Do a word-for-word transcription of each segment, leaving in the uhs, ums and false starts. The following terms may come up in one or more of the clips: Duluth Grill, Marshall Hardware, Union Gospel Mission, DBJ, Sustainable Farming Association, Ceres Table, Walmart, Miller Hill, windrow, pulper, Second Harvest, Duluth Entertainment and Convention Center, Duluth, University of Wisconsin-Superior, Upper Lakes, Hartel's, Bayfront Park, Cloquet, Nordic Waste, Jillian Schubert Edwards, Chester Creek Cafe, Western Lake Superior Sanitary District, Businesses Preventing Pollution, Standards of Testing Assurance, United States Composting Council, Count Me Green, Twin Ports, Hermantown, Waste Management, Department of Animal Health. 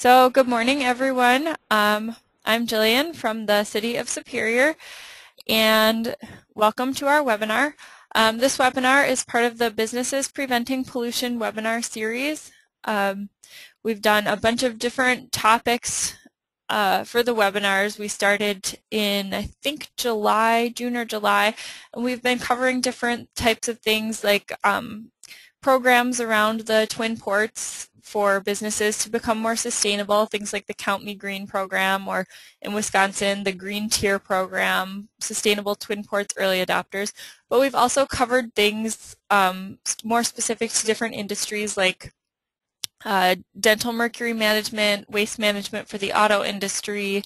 So good morning, everyone. Um, I'm Jillian from the City of Superior, and welcome to our webinar. Um, this webinar is part of the Businesses Preventing Pollution webinar series. Um, we've done a bunch of different topics uh, for the webinars. We started in, I think, July, June or July, and we've been covering different types of things like um, programs around the Twin Ports for businesses to become more sustainable, things like the Count Me Green program, or in Wisconsin, the Green Tier program, Sustainable Twin Ports Early Adopters. But we've also covered things um, more specific to different industries like uh, dental mercury management, waste management for the auto industry,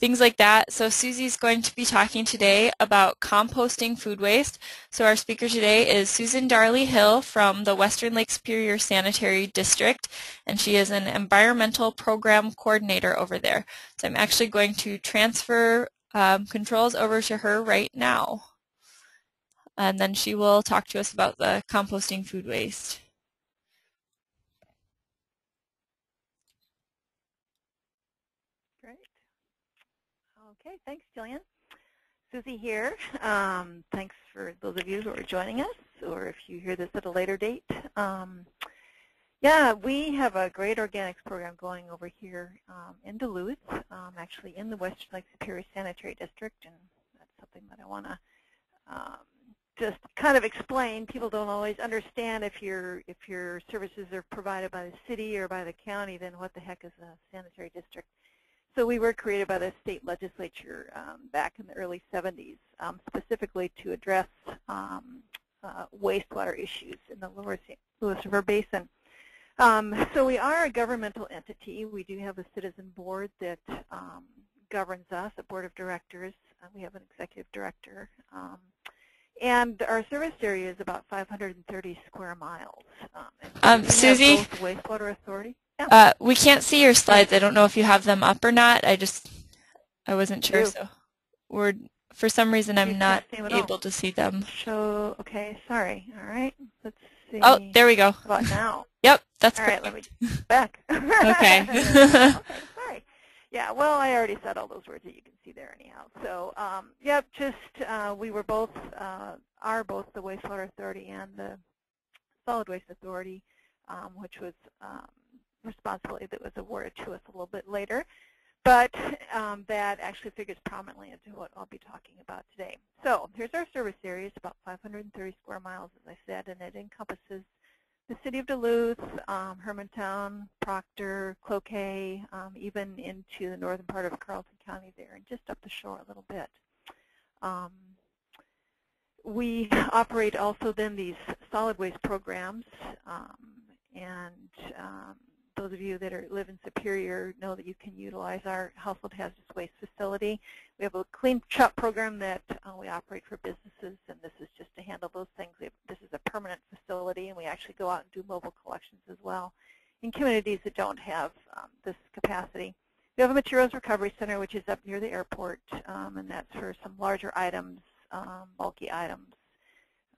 things like that. So Susie's going to be talking today about composting food waste. So our speaker today is Susan Darley-Hill from the Western Lake Superior Sanitary District, and she is an environmental program coordinator over there. So I'm actually going to transfer um, controls over to her right now, and then she will talk to us about the composting food waste. Okay, thanks, Jillian. Susie here. Um, thanks for those of you who are joining us, or if you hear this at a later date. Um, yeah, we have a great organics program going over here um, in Duluth, um, actually in the Western Lake Superior Sanitary District, and that's something that I want to um, just kind of explain. People don't always understand if your if your services are provided by the city or by the county, then what the heck is a sanitary district? So we were created by the state legislature um, back in the early seventies, um, specifically to address um, uh, wastewater issues in the Lower Saint Louis River Basin. Um, so we are a governmental entity. We do have a citizen board that um, governs us, a board of directors. Uh, we have an executive director. Um, and our service area is about five hundred thirty square miles. Um, um, Susie? Wastewater authority. Yeah. Uh, we can't see your slides. I don't know if you have them up or not. I just, I wasn't sure. Ew. So we're, for some reason, I'm not able to see them. So, okay, sorry. All right, let's see. Oh, there we go. How about now? Yep, that's all perfect. Right, let me go back. Okay. Okay, sorry. Yeah, well, I already said all those words that you can see there anyhow. So, um, yep, just uh, we were both, uh, are both the Wastewater Authority and the Solid Waste Authority, um, which was, um, responsibility that was awarded to us a little bit later, but um, that actually figures prominently into what I'll be talking about today. So here's our service area. It's about five hundred thirty square miles, as I said, and it encompasses the city of Duluth, um, Hermantown, Proctor, Cloquet, um, even into the northern part of Carleton County there, and just up the shore a little bit. Um, we operate also then these solid waste programs, um, and um, those of you that are, live in Superior know that you can utilize our household hazardous waste facility. We have a clean shop program that uh, we operate for businesses, and this is just to handle those things. We have, this is a permanent facility, and we actually go out and do mobile collections as well in communities that don't have um, this capacity. We have a materials recovery center, which is up near the airport, um, and that's for some larger items, um, bulky items,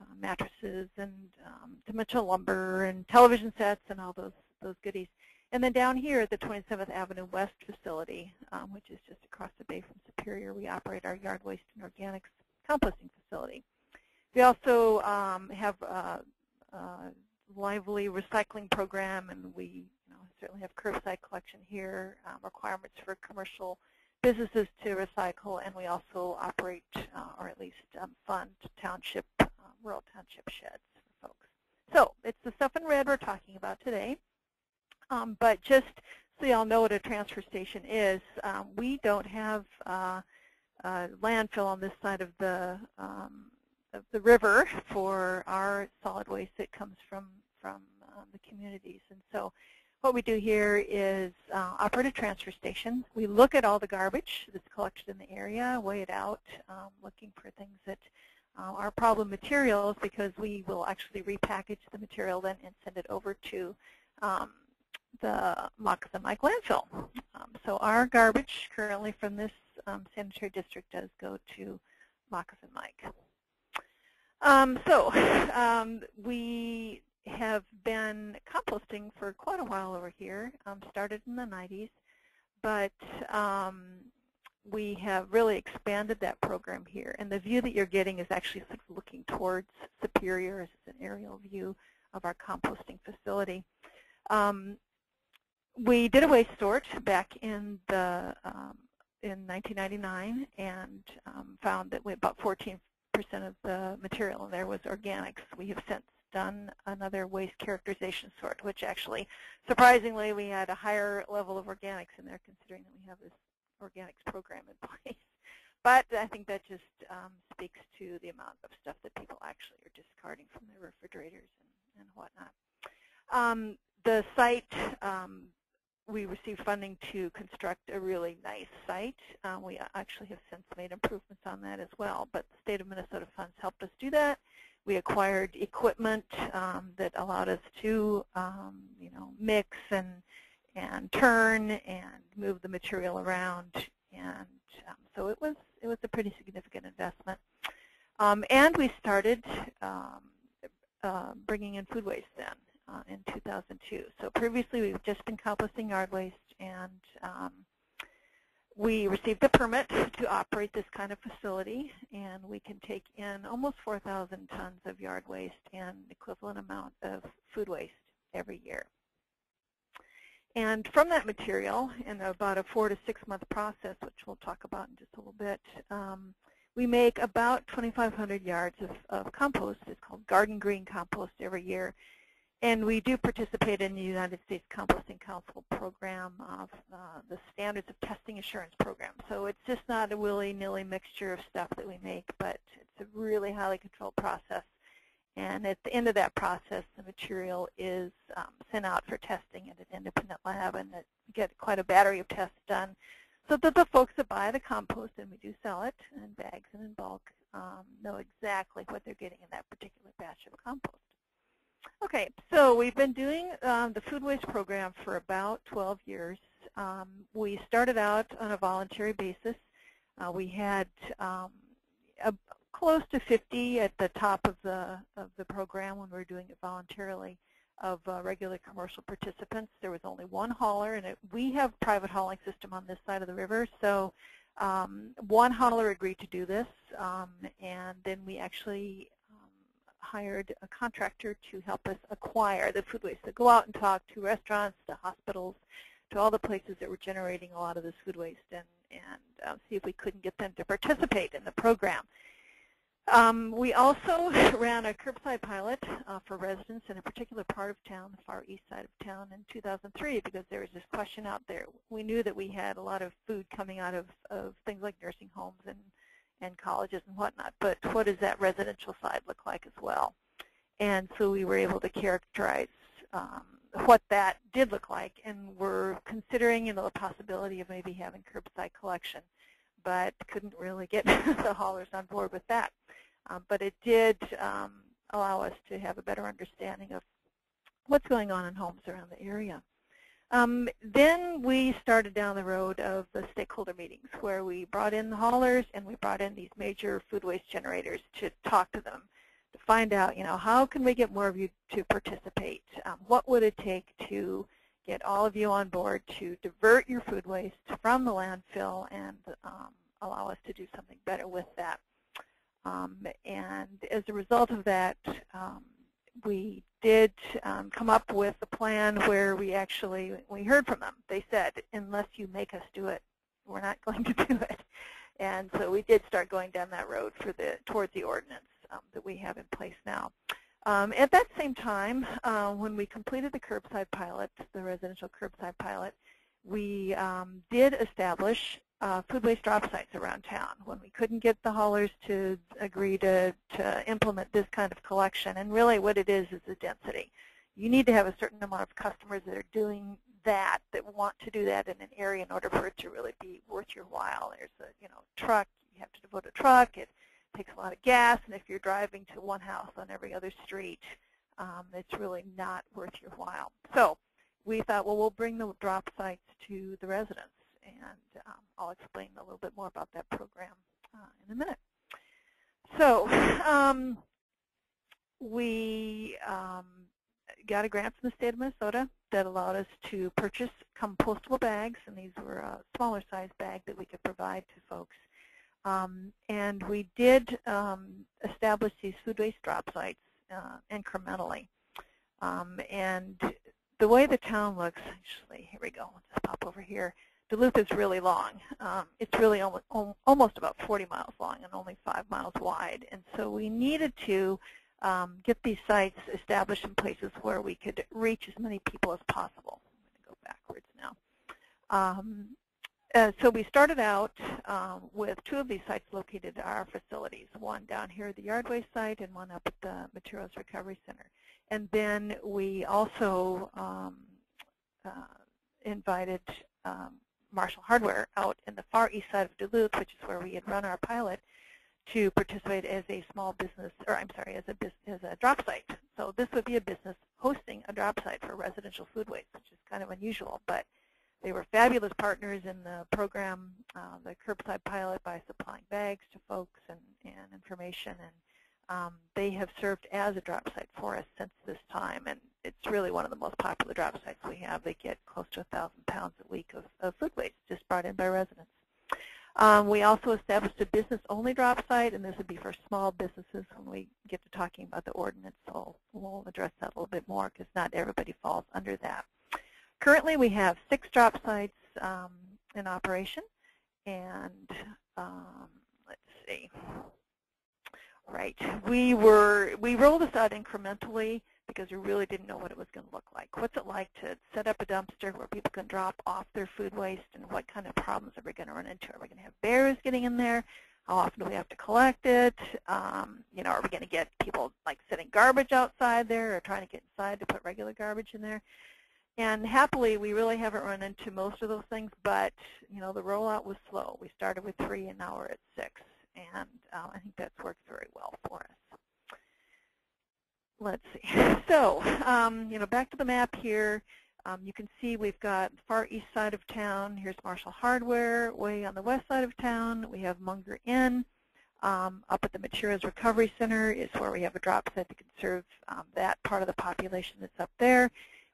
uh, mattresses and um, dimensional lumber and television sets and all those those goodies. And then down here at the twenty-seventh Avenue West facility, um, which is just across the bay from Superior, we operate our yard waste and organics composting facility. We also um, have a, a lively recycling program, and we you know, certainly have curbside collection here, um, requirements for commercial businesses to recycle, and we also operate, uh, or at least um, fund, township, uh, rural township sheds for folks. So it's the stuff in red we're talking about today. Um, but just so y'all know what a transfer station is, um, we don't have uh, a landfill on this side of the um, of the river for our solid waste that comes from from um, the communities. And so, what we do here is uh, operate a transfer station. We look at all the garbage that's collected in the area, weigh it out, um, looking for things that uh, are problem materials, because we will actually repackage the material then and send it over to Um, the Moccasin Mike landfill. Um, so our garbage currently from this um, sanitary district does go to Moccasin Mike. Um, so um, we have been composting for quite a while over here, um, started in the nineties, but um, we have really expanded that program here. And the view that you're getting is actually sort of looking towards Superior. As an aerial view of our composting facility. Um, we did a waste sort back in the um, in nineteen ninety-nine and um, found that we, about fourteen percent of the material in there was organics. We have since done another waste characterization sort, which actually, surprisingly, we had a higher level of organics in there, considering that we have this organics program in place. But I think that just um, speaks to the amount of stuff that people actually are discarding from their refrigerators and, and whatnot. Um, the site, um, we received funding to construct a really nice site. Um, we actually have since made improvements on that as well, but the State of Minnesota funds helped us do that. We acquired equipment um, that allowed us to um, you know, mix and and turn and move the material around, and um, so it was it was a pretty significant investment. Um, and we started um, uh, bringing in food waste then uh, in two thousand two. So previously we've just been composting yard waste, and um, we received the permit to operate this kind of facility, and we can take in almost four thousand tons of yard waste and the equivalent amount of food waste every year. And from that material, in about a four to six month process, which we'll talk about in just a little bit, um, we make about twenty-five hundred yards of, of compost. It's called garden green compost every year. And we do participate in the United States Composting Council program of uh, the Standards of Testing Assurance program. So it's just not a willy-nilly mixture of stuff that we make, but it's a really highly controlled process. And at the end of that process, the material is um, sent out for testing at an independent lab, and it get quite a battery of tests done so that the folks that buy the compost, and we do sell it in bags and in bulk, um, know exactly what they're getting in that particular batch of compost. Okay, so we've been doing um, the food waste program for about twelve years. Um, we started out on a voluntary basis. Uh, we had um, a close to fifty at the top of the of the program when we were doing it voluntarily of uh, regular commercial participants. There was only one hauler, and it, we have a private hauling system on this side of the river, so um, one hauler agreed to do this, um, and then we actually um, hired a contractor to help us acquire the food waste. So go out and talk to restaurants, to hospitals, to all the places that were generating a lot of this food waste, and, and um, see if we couldn't get them to participate in the program. Um, we also ran a curbside pilot uh, for residents in a particular part of town, the far east side of town, in two thousand three, because there was this question out there. We knew that we had a lot of food coming out of, of things like nursing homes and, and colleges and whatnot, but what does that residential side look like as well? And so we were able to characterize um, what that did look like, and we're considering, you know, the possibility of maybe having curbside collection, but couldn't really get the haulers on board with that. Um, but it did um, allow us to have a better understanding of what's going on in homes around the area. Um, then we started down the road of the stakeholder meetings, where we brought in the haulers and we brought in these major food waste generators to talk to them, to find out, you know, how can we get more of you to participate? Um, what would it take to get all of you on board to divert your food waste from the landfill and um, allow us to do something better with that? Um, and as a result of that, um, we did um, come up with a plan where we actually, we heard from them. They said, unless you make us do it, we're not going to do it. And so we did start going down that road for the, towards the ordinance um, that we have in place now. Um, at that same time, uh, when we completed the curbside pilot, the residential curbside pilot, we um, did establish uh, food waste drop sites around town. When we couldn't get the haulers to agree to, to implement this kind of collection, and really what it is is the density. You need to have a certain amount of customers that are doing that, that want to do that in an area in order for it to really be worth your while. There's a, you know, truck, you have to devote a truck. It, takes a lot of gas, and if you're driving to one house on every other street, um, it's really not worth your while. So we thought, well, we'll bring the drop sites to the residents, and um, I'll explain a little bit more about that program uh, in a minute. So um, we um, got a grant from the state of Minnesota that allowed us to purchase compostable bags, and these were a smaller size bag that we could provide to folks. Um, and we did um, establish these food waste drop sites uh, incrementally. Um, and the way the town looks, actually, here we go, let's just pop over here. Duluth is really long. Um, it's really almost, almost about forty miles long and only five miles wide. And so we needed to um, get these sites established in places where we could reach as many people as possible. I'm going to go backwards now. Um, uh, so we started out um, with two of these sites located at our facilities, one down here at the Yardway site and one up at the Materials Recovery Center. And then we also um, uh, invited um, Marshall Hardware out in the far east side of Duluth, which is where we had run our pilot, to participate as a small business, or I'm sorry, as a, business, as a drop site. So this would be a business hosting a drop site for residential food waste, which is kind of unusual, but they were fabulous partners in the program, uh, the curbside pilot, by supplying bags to folks and, and information, and Um, they have served as a drop site for us since this time, and it's really one of the most popular drop sites we have. They get close to one thousand pounds a week of, of food waste just brought in by residents. Um, we also established a business-only drop site, and this would be for small businesses. When we get to talking about the ordinance, so we'll address that a little bit more because not everybody falls under that. Currently, we have six drop sites um, in operation, and um, let's see. Right. We were we rolled this out incrementally because we really didn't know what it was going to look like. What's it like to set up a dumpster where people can drop off their food waste, and what kind of problems are we going to run into? Are we going to have bears getting in there? How often do we have to collect it? Um, you know, are we going to get people like setting garbage outside there or trying to get inside to put regular garbage in there? And happily, we really haven't run into most of those things, but you know, the rollout was slow. We started with three, and now we're at six. And uh, I think that's worked very well for us. Let's see. So, um, you know, back to the map here. Um, you can see we've got the far east side of town. Here's Marshall Hardware. Way on the west side of town, we have Munger Inn. Um, up at the Materials Recovery Center is where we have a drop site that can serve um, that part of the population that's up there.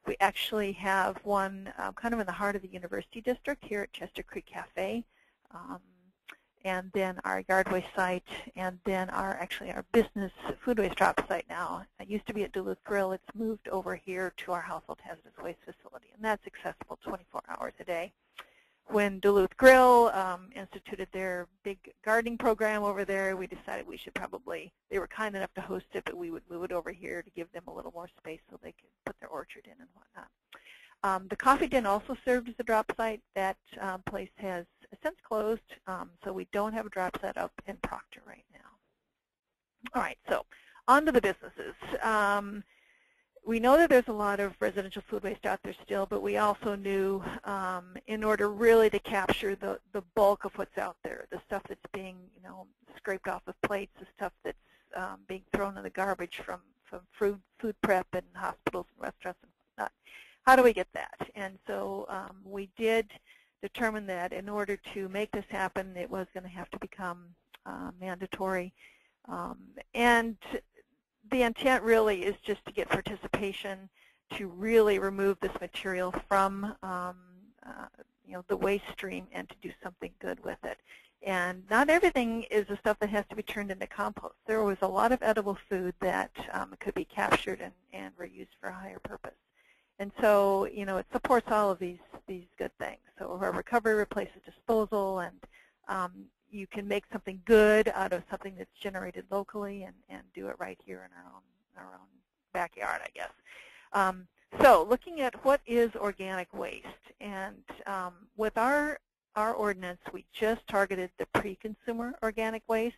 We actually have one um, kind of in the heart of the University District here at Chester Creek Cafe. Um, and then our Yardway site, and then our actually our business food waste drop site now. It used to be at Duluth Grill. It's moved over here to our household hazardous waste facility, and that's accessible twenty-four hours a day. When Duluth Grill um, instituted their big gardening program over there, we decided we should probably, they were kind enough to host it, but we would move it over here to give them a little more space so they could put their orchard in and whatnot. Um, the coffee den also served as a drop site. That um, place has since closed, um, so we don't have a drop set up in Proctor right now. All right, so on to the businesses. Um, we know that there's a lot of residential food waste out there still, but we also knew um, in order really to capture the, the bulk of what's out there, the stuff that's being, you know, scraped off of plates, the stuff that's um, being thrown in the garbage from, from food, food prep and hospitals and restaurants and whatnot. How do we get that? And so um, we did determined that in order to make this happen, it was going to have to become uh, mandatory. Um, and the intent really is just to get participation to really remove this material from um, uh, you know, the waste stream and to do something good with it. And not everything is the stuff that has to be turned into compost. There was a lot of edible food that um, could be captured and, and reused for a higher purpose. And so, you know, it supports all of these these good things. So recovery replaces disposal, and um, you can make something good out of something that's generated locally and, and do it right here in our own, our own backyard, I guess. Um, so looking at what is organic waste, and um, with our, our ordinance, we just targeted the pre-consumer organic waste,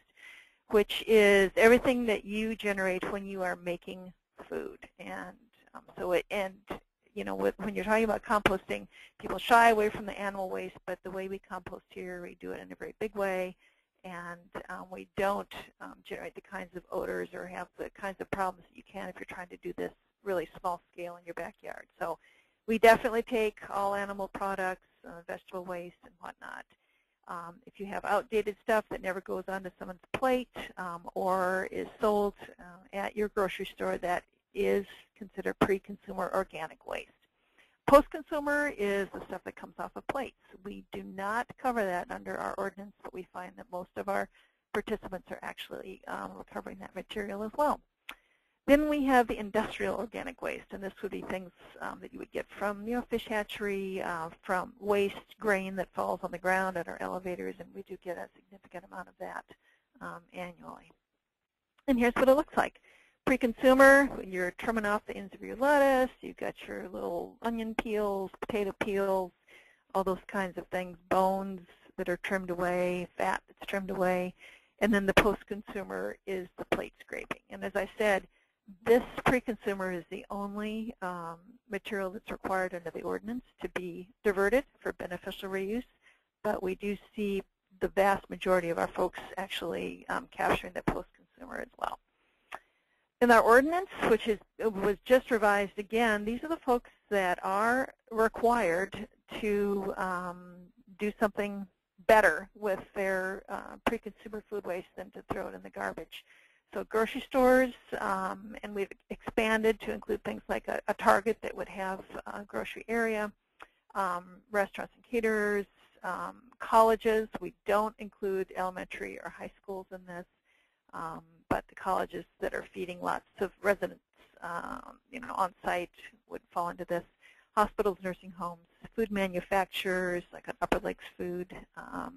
which is everything that you generate when you are making food. And um, so it and you know, with, when you're talking about composting, people shy away from the animal waste, but the way we compost here, we do it in a very big way, and um, we don't um, generate the kinds of odors or have the kinds of problems that you can if you're trying to do this really small scale in your backyard. So we definitely take all animal products, uh, vegetable waste, and whatnot. Um, if you have outdated stuff that never goes onto someone's plate um, or is sold uh, at your grocery store, that is considered pre-consumer organic waste. Post-consumer is the stuff that comes off of plates. We do not cover that under our ordinance, but we find that most of our participants are actually um, recovering that material as well. Then we have the industrial organic waste, and this would be things um, that you would get from, you know, fish hatchery, uh, from waste grain that falls on the ground at our elevators, and we do get a significant amount of that um, annually. And here's what it looks like. Pre-consumer, you're trimming off the ends of your lettuce, you've got your little onion peels, potato peels, all those kinds of things, bones that are trimmed away, fat that's trimmed away, and then the post-consumer is the plate scraping. And as I said, this pre-consumer is the only um, material that's required under the ordinance to be diverted for beneficial reuse, but we do see the vast majority of our folks actually um, capturing the post-consumer as well. In our ordinance, which is, was just revised again, these are the folks that are required to um, do something better with their uh, pre-consumer food waste than to throw it in the garbage. So grocery stores, um, and we've expanded to include things like a, a Target that would have a grocery area, um, restaurants and caterers, um, colleges. We don't include elementary or high schools in this. Um, but the colleges that are feeding lots of residents um, you know, on site would fall into this. Hospitals, nursing homes, food manufacturers, like an Upper Lakes Food, um,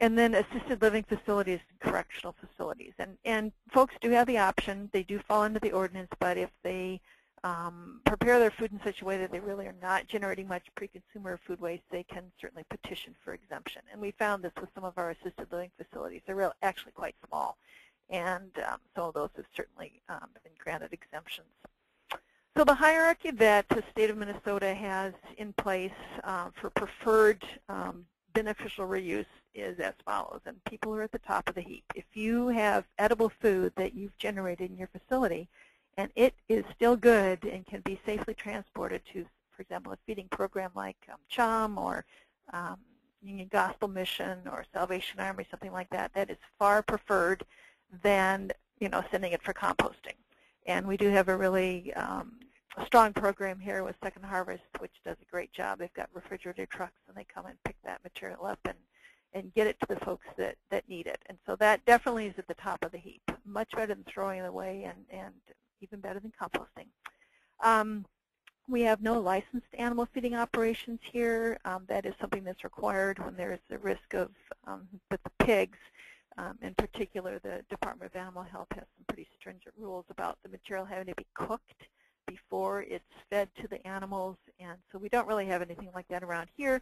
and then assisted living facilities and correctional facilities. And, and folks do have the option. They do fall into the ordinance, but if they um, prepare their food in such a way that they really are not generating much pre-consumer food waste, they can certainly petition for exemption. And we found this with some of our assisted living facilities. They're really actually quite small. And um, some of those have certainly um, been granted exemptions. So the hierarchy that the state of Minnesota has in place uh, for preferred um, beneficial reuse is as follows, and people are at the top of the heap. If you have edible food that you've generated in your facility, and it is still good and can be safely transported to, for example, a feeding program like um, CHUM or um, Union Gospel Mission or Salvation Army, something like that, that is far preferred than, you know, sending it for composting. And we do have a really um, strong program here with Second Harvest, which does a great job. They've got refrigerator trucks, and they come and pick that material up and, and get it to the folks that, that need it. And so that definitely is at the top of the heap, much better than throwing it away and, and even better than composting. Um, we have no licensed animal feeding operations here. Um, that is something that's required when there is the risk of um, with the pigs. Um, in particular, the Department of Animal Health has some pretty stringent rules about the material having to be cooked before it's fed to the animals, and so we don't really have anything like that around here.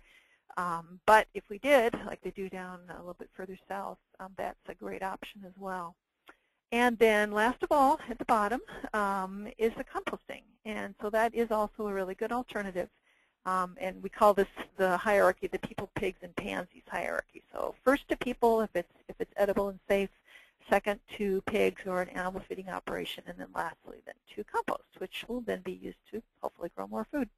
Um, but if we did, like they do down a little bit further south, um, that's a great option as well. And then last of all, at the bottom, um, is the composting, and so that is also a really good alternative. Um, and we call this the hierarchy, the people, pigs, and pansies hierarchy. So first to people if it's, if it's edible and safe, second to pigs or an animal feeding operation, and then lastly then to compost, which will then be used to hopefully grow more food.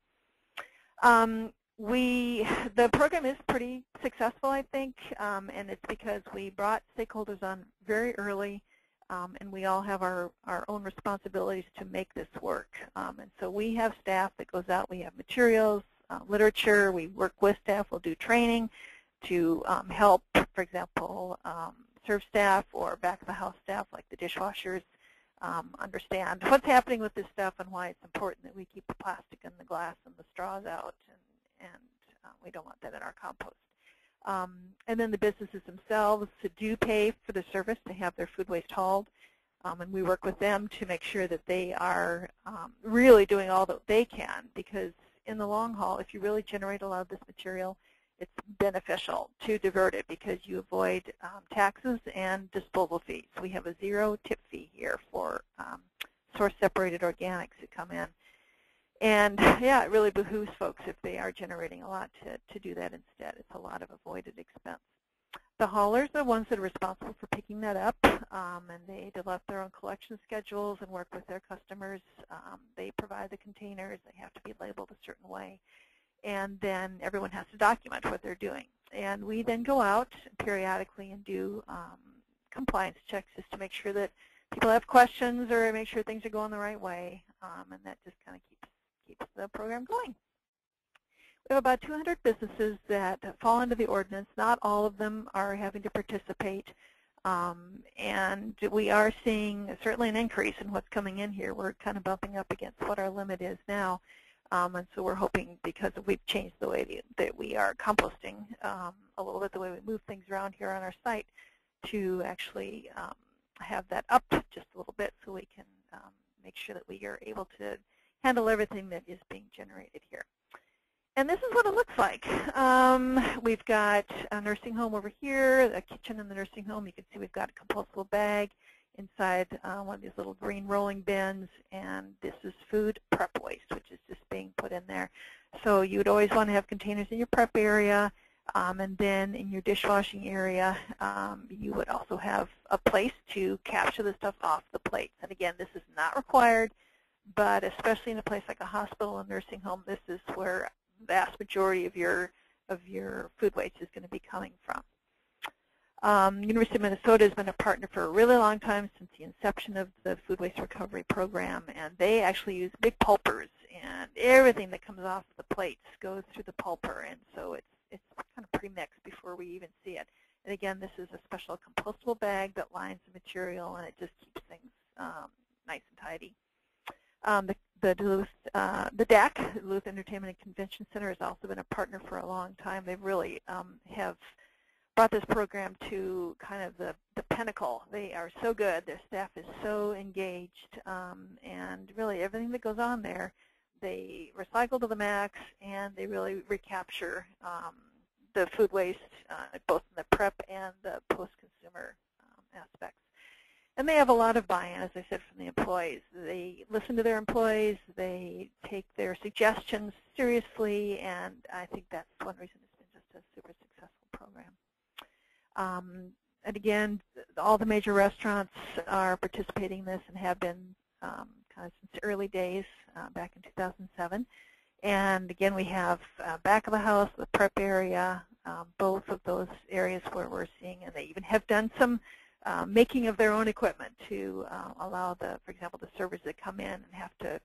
Um, we, the program is pretty successful, I think, um, and it's because we brought stakeholders on very early, um, and we all have our, our own responsibilities to make this work. Um, and so we have staff that goes out, we have materials, Uh, literature, we work with staff, we'll do training to um, help, for example, um, serve staff or back-of-the-house staff like the dishwashers um, understand what's happening with this stuff and why it's important that we keep the plastic and the glass and the straws out, and, and uh, we don't want that in our compost. Um, and then the businesses themselves do pay for the service to have their food waste hauled. Um, and we work with them to make sure that they are um, really doing all that they can, because in the long haul, if you really generate a lot of this material, it's beneficial to divert it because you avoid um, taxes and disposal fees. We have a zero tip fee here for um, source-separated organics that come in. And yeah, it really behooves folks if they are generating a lot to, to do that instead. It's a lot of avoided expense. The haulers are the ones that are responsible for picking that up, um, and they develop their own collection schedules and work with their customers. Um, they provide the containers. They have to be labeled a certain way. And then everyone has to document what they're doing. And we then go out periodically and do um, compliance checks just to make sure that people have questions or make sure things are going the right way, um, and that just kind of keeps, keeps the program going. We have about two hundred businesses that fall into the ordinance. Not all of them are having to participate, um, and we are seeing certainly an increase in what's coming in here. We're kind of bumping up against what our limit is now, um, and so we're hoping, because we've changed the way that we are composting um, a little bit, the way we move things around here on our site, to actually um, have that up just a little bit so we can um, make sure that we are able to handle everything that is being generated here. And this is what it looks like. Um, we've got a nursing home over here, a kitchen in the nursing home. You can see we've got a compostable bag inside uh, one of these little green rolling bins, and this is food prep waste, which is just being put in there. So you would always want to have containers in your prep area, um, and then in your dishwashing area, um, you would also have a place to capture the stuff off the plates. And again, this is not required, but especially in a place like a hospital and nursing home, this is where vast majority of your of your food waste is going to be coming from. Um, University of Minnesota has been a partner for a really long time, since the inception of the food waste recovery program, and they actually use big pulpers, and everything that comes off the plates goes through the pulper, and so it's it's kind of pre-mixed before we even see it. And again, this is a special compostable bag that lines the material, and it just keeps things um, nice and tidy. Um, the, the Duluth, uh, the D A C, Duluth Entertainment and Convention Center, has also been a partner for a long time. They really um, have brought this program to kind of the, the pinnacle. They are so good. Their staff is so engaged, um, and really everything that goes on there, they recycle to the max, and they really recapture um, the food waste, uh, both in the prep and the post-consumer um, aspects. And they have a lot of buy-in, as I said, from the employees. They listen to their employees. They take their suggestions seriously, and I think that's one reason it's been just a super successful program. Um, and again, all the major restaurants are participating in this and have been um, kind of since early days, uh, back in two thousand seven. And again, we have uh, back of the house, the prep area, um, both of those areas where we're seeing, and they even have done some Uh, making of their own equipment to uh, allow the, for example, the servers that come in and have to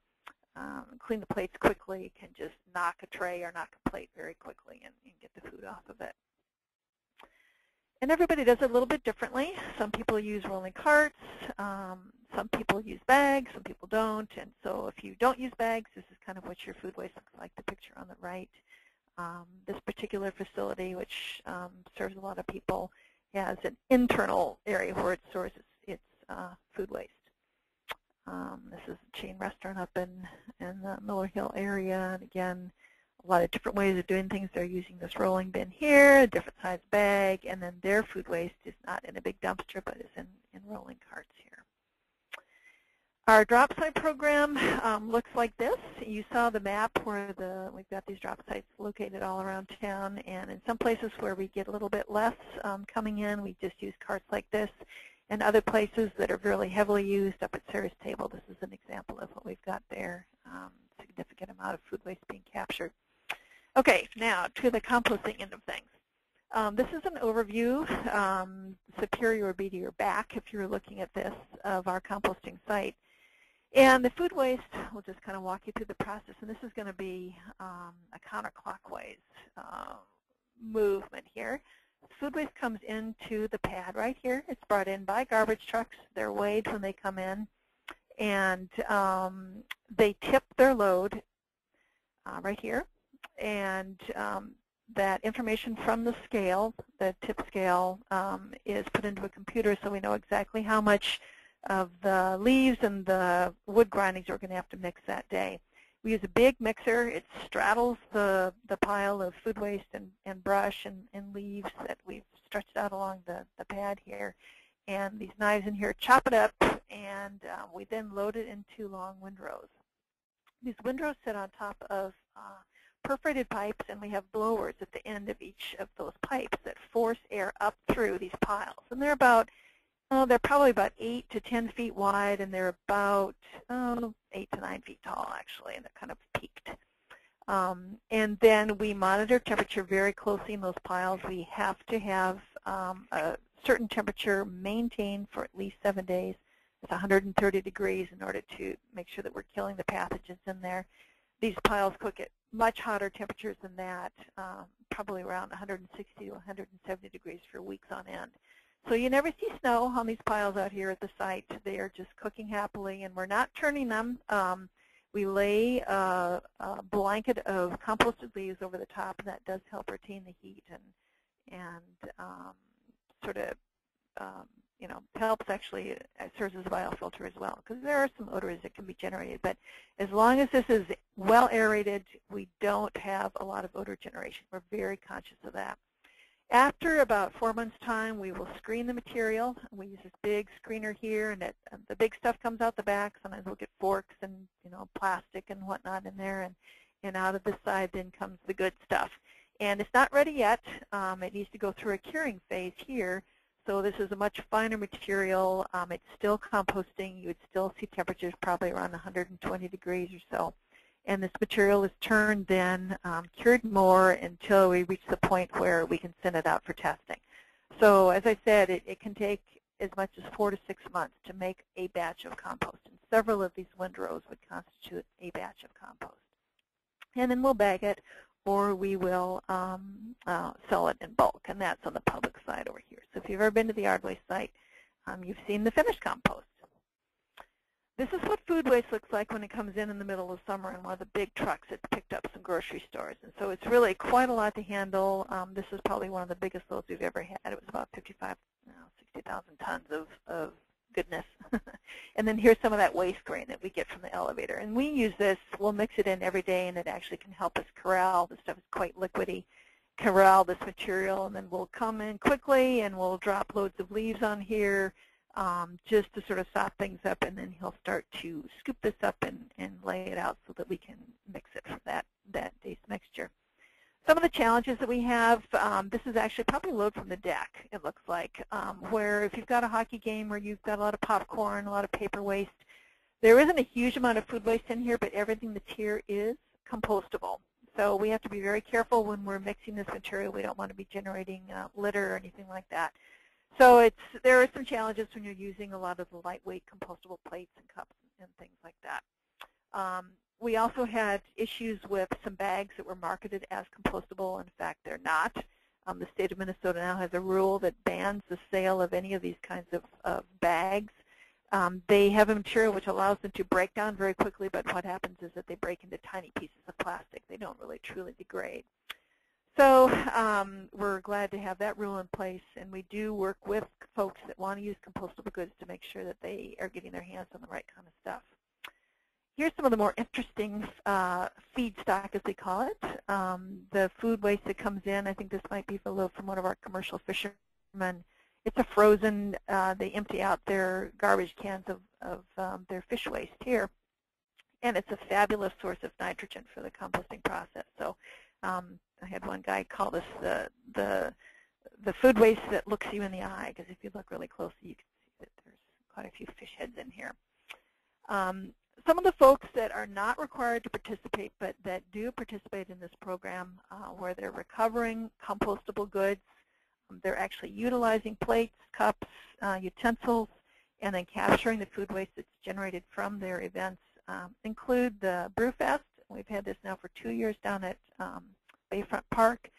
um, clean the plates quickly can just knock a tray or knock a plate very quickly and, and get the food off of it. And everybody does it a little bit differently. Some people use rolling carts, um, some people use bags, some people don't. And so if you don't use bags, this is kind of what your food waste looks like, the picture on the right. Um, this particular facility, which um, serves a lot of people, has an internal area where it stores its, its uh, food waste. Um, this is a chain restaurant up in, in the Miller Hill area. And again, a lot of different ways of doing things. They're using this rolling bin here, a different size bag, and then their food waste is not in a big dumpster, but is in, in rolling carts here. Our drop site program um, looks like this. You saw the map where the, we've got these drop sites located all around town, and in some places where we get a little bit less um, coming in, we just use carts like this. And other places that are really heavily used, up at Ceres Table, this is an example of what we've got there, um, significant amount of food waste being captured. Okay, now to the composting end of things. Um, this is an overview, um, Superior would be to your back if you're looking at this, of our composting site. And the food waste, we'll just kind of walk you through the process, and this is going to be um, a counterclockwise uh, movement here. Food waste comes into the pad right here. It's brought in by garbage trucks. They're weighed when they come in, and um, they tip their load uh, right here. And um, that information from the scale, the tip scale, um, is put into a computer, so we know exactly how much of the leaves and the wood grindings we're going to have to mix that day. We use a big mixer. It straddles the, the pile of food waste and, and brush and, and leaves that we've stretched out along the, the pad here. And these knives in here chop it up, and uh, we then load it into long windrows. These windrows sit on top of uh, perforated pipes, and we have blowers at the end of each of those pipes that force air up through these piles. And they're about Oh, they're probably about eight to ten feet wide, and they're about oh, eight to nine feet tall, actually, and they're kind of peaked. Um, and then we monitor temperature very closely in those piles. We have to have um, a certain temperature maintained for at least seven days, It's one hundred thirty degrees in order to make sure that we're killing the pathogens in there. These piles cook at much hotter temperatures than that, um, probably around one hundred sixty to one hundred seventy degrees for weeks on end. So you never see snow on these piles out here at the site. They are just cooking happily, and we're not turning them. Um, we lay a, a blanket of composted leaves over the top, and that does help retain the heat and, and um, sort of um, you know, helps actually, it serves as a biofilter as well, because there are some odors that can be generated. But as long as this is well aerated, we don't have a lot of odor generation. We're very conscious of that. After about four months' time, we will screen the material. We use this big screener here, and it, uh, the big stuff comes out the back. Sometimes we'll get forks and, you know, plastic and whatnot in there, and, and out of the side then comes the good stuff. And it's not ready yet. Um, it needs to go through a curing phase here. So this is a much finer material. Um, it's still composting. You would still see temperatures probably around one hundred twenty degrees or so. And this material is turned then, um, cured more until we reach the point where we can send it out for testing. So as I said, it, it can take as much as four to six months to make a batch of compost. And several of these windrows would constitute a batch of compost. And then we'll bag it, or we will um, uh, sell it in bulk, and that's on the public side over here. So if you've ever been to the yard waste site, um, you've seen the finished compost. This is what food waste looks like when it comes in in the middle of summer in one of the big trucks that's picked up some grocery stores. And so it's really quite a lot to handle. Um, this is probably one of the biggest loads we've ever had. It was about fifty-five, no, sixty thousand tons of, of goodness. And then here's some of that waste grain that we get from the elevator. And we use this, we'll mix it in every day, and it actually can help us corral. This stuff is quite liquidy. Corral this material, and then we'll come in quickly, and we'll drop loads of leaves on here um, just to sort of sop things up, and then he'll start to scoop this up and, and lay it out so that we can mix it for that, that day's mixture. Some of the challenges that we have, um, this is actually probably a load from the deck, it looks like, um, where if you've got a hockey game where you've got a lot of popcorn, a lot of paper waste, there isn't a huge amount of food waste in here, but everything that's here is compostable. So we have to be very careful when we're mixing this material. We don't want to be generating uh, litter or anything like that. So it's, there are some challenges when you're using a lot of the lightweight compostable plates and cups and things like that. Um, We also had issues with some bags that were marketed as compostable. In fact, they're not. Um, the state of Minnesota now has a rule that bans the sale of any of these kinds of, of bags. Um, they have a material which allows them to break down very quickly, but what happens is that they break into tiny pieces of plastic. They don't really truly degrade. So um, we're glad to have that rule in place, and we do work with folks that want to use compostable goods to make sure that they are getting their hands on the right kind of stuff. Here's some of the more interesting uh, feedstock, as we call it, um, the food waste that comes in. I think this might be from one of our commercial fishermen. It's a frozen, uh, they empty out their garbage cans of, of um, their fish waste here. And it's a fabulous source of nitrogen for the composting process. So um, I had one guy call this the, the, the food waste that looks you in the eye, because if you look really closely, you can see that there's quite a few fish heads in here. Um, Some of the folks that are not required to participate but that do participate in this program uh, where they're recovering compostable goods, they're actually utilizing plates, cups, uh, utensils, and then capturing the food waste that's generated from their events um, include the Brewfest. We've had this now for two years down at um, Bayfront Park.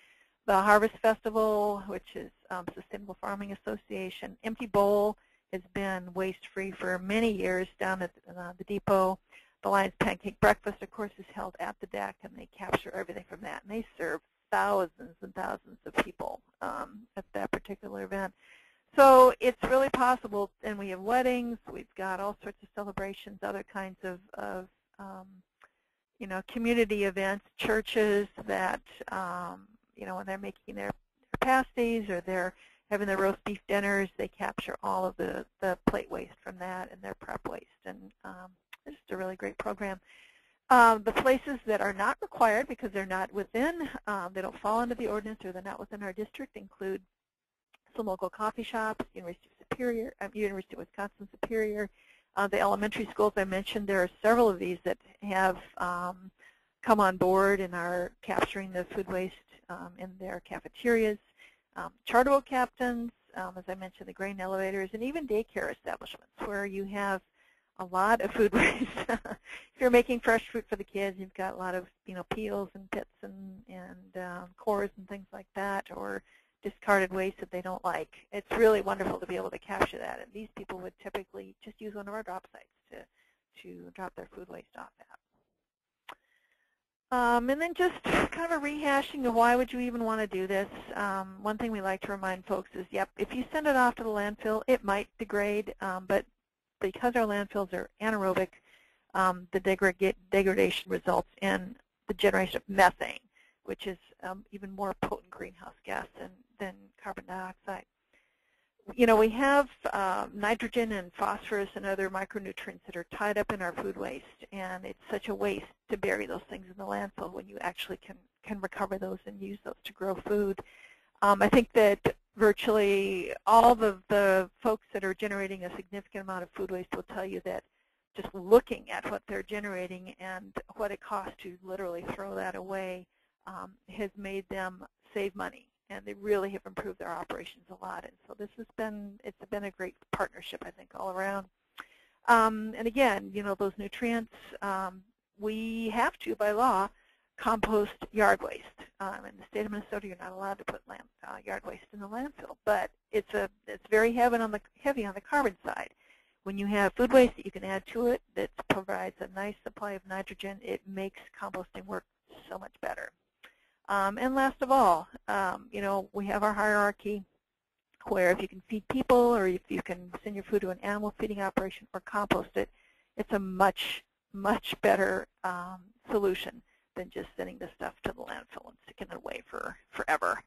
The Harvest Festival, which is um, Sustainable Farming Association, Empty Bowl, has been waste-free for many years down at uh, the depot. The Lions Pancake Breakfast, of course, is held at the deck, and they capture everything from that. And they serve thousands and thousands of people um, at that particular event. So it's really possible, and we have weddings, we've got all sorts of celebrations, other kinds of, of um, you know, community events, churches that, um, you know, when they're making their, their pasties or their having their roast beef dinners, they capture all of the, the plate waste from that and their prep waste. And um, it's just a really great program. Um, the places that are not required because they're not within, um, they don't fall under the ordinance or they're not within our district include some local coffee shops, University of Superior, uh, University of Wisconsin-Superior, uh, the elementary schools I mentioned. There are several of these that have um, come on board and are capturing the food waste um, in their cafeterias. um, chartable captains, um, as I mentioned, the grain elevators, and even daycare establishments where you have a lot of food waste. If you're making fresh fruit for the kids, you've got a lot of you know peels and pits and and um, cores and things like that, or discarded waste that they don't like. It's really wonderful to be able to capture that. And these people would typically just use one of our drop sites to to drop their food waste off at. Um, and then just kind of a rehashing of why would you even want to do this. Um, one thing we like to remind folks is, yep, if you send it off to the landfill, it might degrade, um, but because our landfills are anaerobic, um, the degra degradation results in the generation of methane, which is um, even more potent greenhouse gas than, than carbon dioxide. You know, we have uh, nitrogen and phosphorus and other micronutrients that are tied up in our food waste, and it's such a waste to bury those things in the landfill when you actually can, can recover those and use those to grow food. Um, I think that virtually all of the, the folks that are generating a significant amount of food waste will tell you that just looking at what they're generating and what it costs to literally throw that away um, has made them save money, and they really have improved their operations a lot. And so this has been, it's been a great partnership, I think, all around. Um, and again, you know, those nutrients, um, we have to, by law, compost yard waste. Um, in the state of Minnesota, you're not allowed to put land, uh, yard waste in the landfill, but it's a it's very heavy on the heavy on the carbon side. When you have food waste that you can add to it that provides a nice supply of nitrogen, it makes composting work so much better. Um, and last of all, um, you know, we have our hierarchy where if you can feed people, or if you can send your food to an animal feeding operation or compost it, it's a much, much better um, solution than just sending the stuff to the landfill and sticking it away for forever.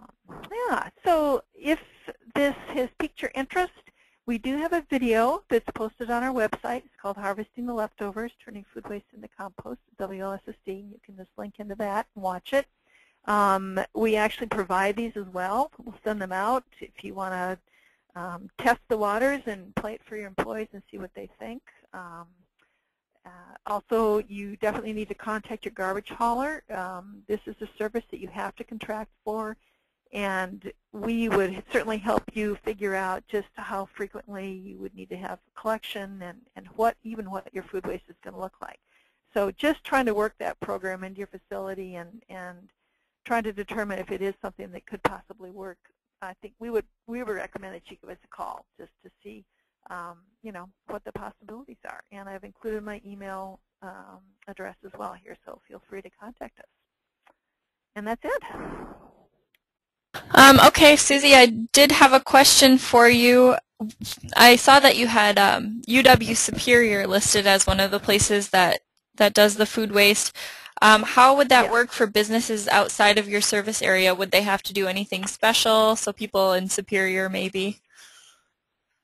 Um, yeah, so if this has piqued your interest, we do have a video that's posted on our website. It's called Harvesting the Leftovers, Turning Food Waste into Compost, W L S S D. You can just link into that and watch it. Um, we actually provide these as well. We'll send them out if you want to um, test the waters and play it for your employees and see what they think. Um, uh, also, you definitely need to contact your garbage hauler. Um, this is a service that you have to contract for, and we would certainly help you figure out just how frequently you would need to have collection and, and what even what your food waste is going to look like. So just trying to work that program into your facility and, and trying to determine if it is something that could possibly work, I think we would, we would recommend that you give us a call just to see um, you know, what the possibilities are. And I've included my email um, address as well here, so feel free to contact us. And that's it. Um, okay, Susie, I did have a question for you. I saw that you had um, U W Superior listed as one of the places that, that does the food waste. Um, how would that yeah. work for businesses outside of your service area? Would they have to do anything special, so people in Superior maybe?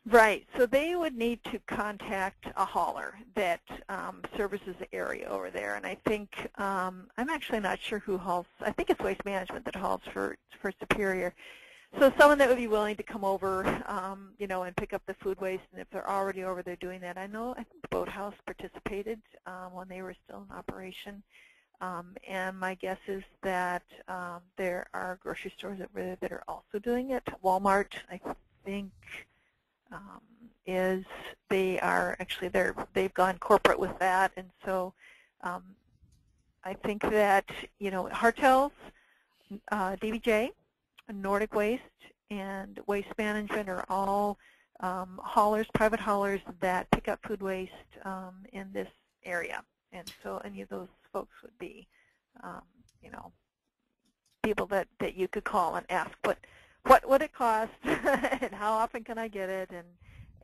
Right, so they would need to contact a hauler that um, services the area over there, and I think, um, I'm actually not sure who hauls, I think it's Waste Management that hauls for, for Superior. So someone that would be willing to come over, um, you know, and pick up the food waste, and if they're already over there doing that, I know, I think Boathouse participated um, when they were still in operation, um, and my guess is that um, there are grocery stores that, that are also doing it. Walmart, I think, Um, is they are actually they're they've gone corporate with that, and so um, I think that you know Hartel's, uh, D B J, Nordic Waste, and Waste Management are all um, haulers, private haulers that pick up food waste um, in this area, and so any of those folks would be um, you know people that that you could call and ask what. What would it cost, and how often can I get it, and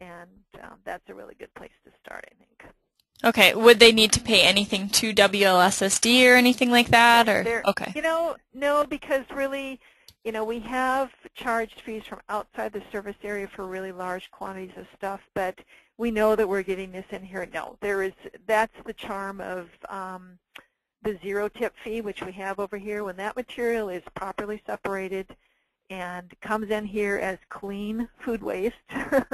and um, that's a really good place to start, I think. Okay, would they need to pay anything to W L S S D or anything like that, yeah, or okay? You know, no, because really, you know, we have charged fees from outside the service area for really large quantities of stuff, but we know that we're getting this in here. No, there is that's the charm of. Um, the zero tip fee, which we have over here, when that material is properly separated and comes in here as clean food waste. Kind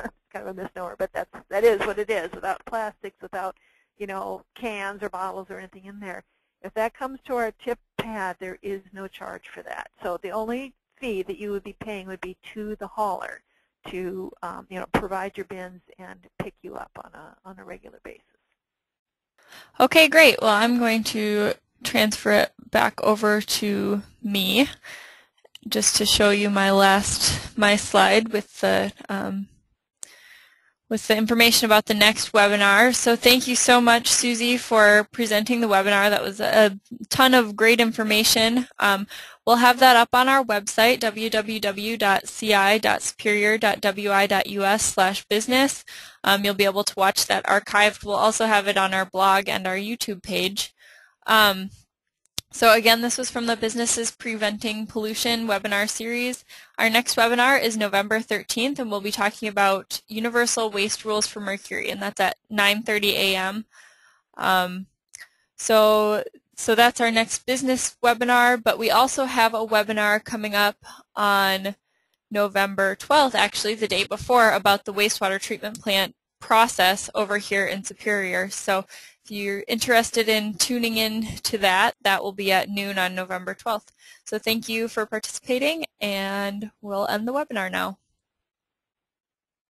of a misnomer, but that's, that is what it is, without plastics, without, you know, cans or bottles or anything in there. If that comes to our tip pad, there is no charge for that. So the only fee that you would be paying would be to the hauler to um, you know, provide your bins and pick you up on a, on a regular basis. Okay, great. Well, I'm going to transfer it back over to me just to show you my last, my slide with the um, with the information about the next webinar. So thank you so much, Susie, for presenting the webinar. That was a ton of great information. Um, we'll have that up on our website, w w w dot c i dot superior dot w i dot u s slash business. Um, you'll be able to watch that archived. We'll also have it on our blog and our YouTube page. Um, So again, this was from the Businesses Preventing Pollution webinar series. Our next webinar is November thirteenth, and we'll be talking about universal waste rules for mercury, and that's at nine thirty a m Um, so, so that's our next business webinar, but we also have a webinar coming up on November twelfth, actually, the day before, about the wastewater treatment plant process over here in Superior. So if you're interested in tuning in to that, that will be at noon on November twelfth. So thank you for participating, and we'll end the webinar now.